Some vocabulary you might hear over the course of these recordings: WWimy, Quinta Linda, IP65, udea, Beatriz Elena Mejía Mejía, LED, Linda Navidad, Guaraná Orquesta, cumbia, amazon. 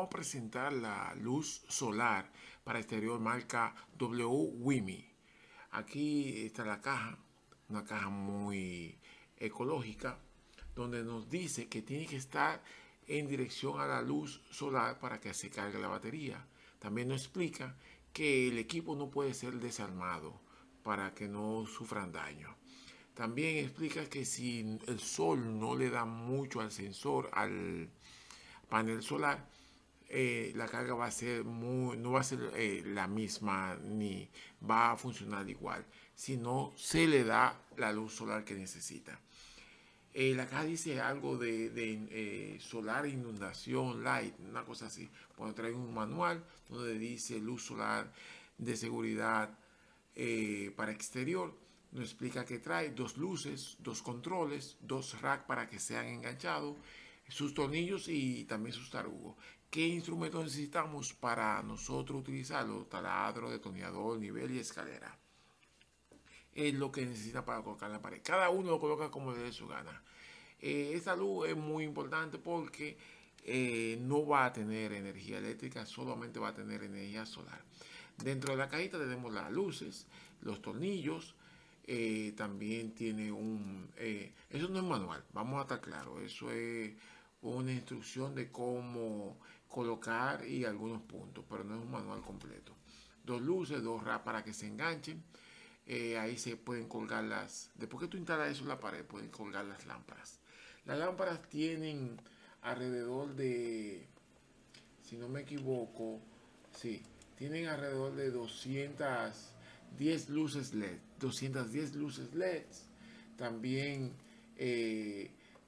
Vamos a presentar la luz solar para exterior marca WWimy. Aquí está la caja, una caja muy ecológica, donde nos dice que tiene que estar en dirección a la luz solar para que se cargue la batería. También nos explica que el equipo no puede ser desarmado para que no sufran daño. También explica que si el sol no le da mucho al sensor, al panel solar, la carga va a ser la misma, ni va a funcionar igual, si no se le da la luz solar que necesita. La caja dice algo de solar inundación light, una cosa así. Bueno, trae un manual donde dice luz solar de seguridad para exterior. Nos explica que trae dos luces, dos controles, dos racks para que sean enganchados, sus tornillos y también sus tarugos. ¿Qué instrumentos necesitamos para nosotros utilizarlo? Taladro, detonador, nivel y escalera. Es lo que necesita para colocar la pared. Cada uno lo coloca como le dé su gana. Esta luz es muy importante porque no va a tener energía eléctrica, solamente va a tener energía solar. Dentro de la cajita tenemos las luces, los tornillos. También tiene un... eso no es manual, vamos a estar claro. Eso es una instrucción de cómo colocar y algunos puntos, pero no es un manual completo. Dos luces, dos racks para que se enganchen. Ahí se pueden colgar las... Después que tú instalas eso en la pared, pueden colgar las lámparas. Las lámparas tienen alrededor de... Si no me equivoco, sí, tienen alrededor de 210 luces LED. 210 luces LED. También...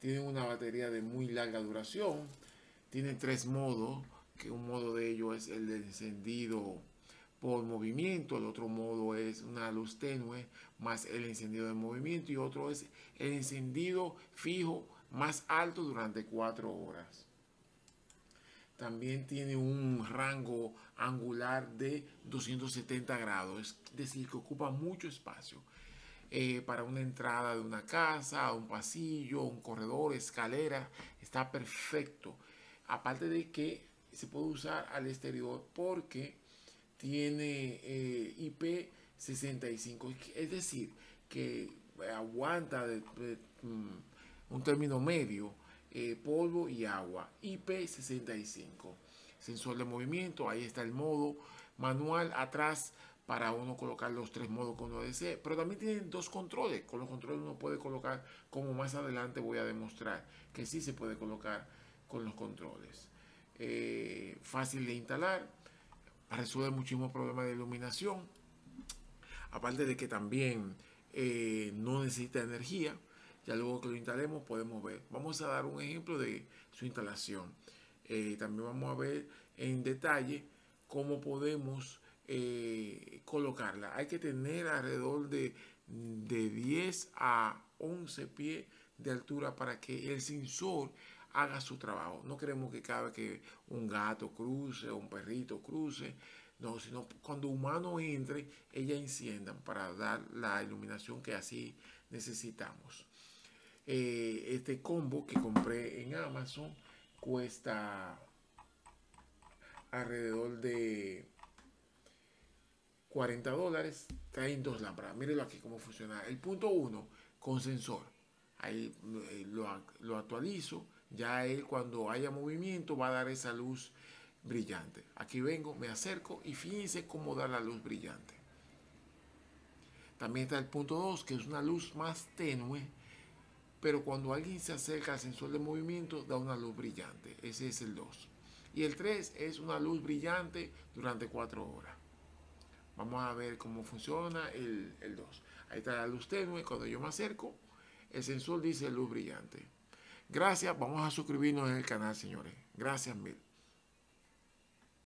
tienen una batería de muy larga duración. Tienen tres modos, que un modo de ellos es el de encendido por movimiento, el otro modo es una luz tenue más el encendido de movimiento y otro es el encendido fijo más alto durante 4 horas. También tiene un rango angular de 270 grados, es decir, que ocupa mucho espacio. Para una entrada de una casa, un pasillo, un corredor, escalera, está perfecto. Aparte de que se puede usar al exterior porque tiene IP65, es decir, que aguanta un término medio, polvo y agua. IP65, sensor de movimiento, ahí está el modo manual atrás, para uno colocar los tres modos que uno desee, pero también tienen dos controles. Con los controles uno puede colocar, como más adelante voy a demostrar, que sí se puede colocar con los controles. Fácil de instalar, resuelve muchísimos problemas de iluminación, aparte de que también no necesita energía. Ya luego que lo instalemos podemos ver. Vamos a dar un ejemplo de su instalación. También vamos a ver en detalle cómo podemos colocarla. Hay que tener alrededor de 10 a 11 pies de altura para que el sensor haga su trabajo. No queremos que cada vez que un gato cruce o un perrito cruce, no, sino cuando humano entre, ellas enciendan para dar la iluminación que así necesitamos. Este combo que compré en Amazon cuesta alrededor de $40, traen dos lámparas. Mírenlo aquí cómo funciona. El punto 1 con sensor. Ahí lo actualizo. Ya él, cuando haya movimiento, va a dar esa luz brillante. Aquí vengo, me acerco y fíjense cómo da la luz brillante. También está el punto 2, que es una luz más tenue, pero cuando alguien se acerca al sensor de movimiento, da una luz brillante. Ese es el 2. Y el 3 es una luz brillante durante 4 horas. Vamos a ver cómo funciona el 2. Ahí está la luz tenue. Cuando yo me acerco, el sensor dice luz brillante. Gracias. Vamos a suscribirnos en el canal, señores. Gracias mil.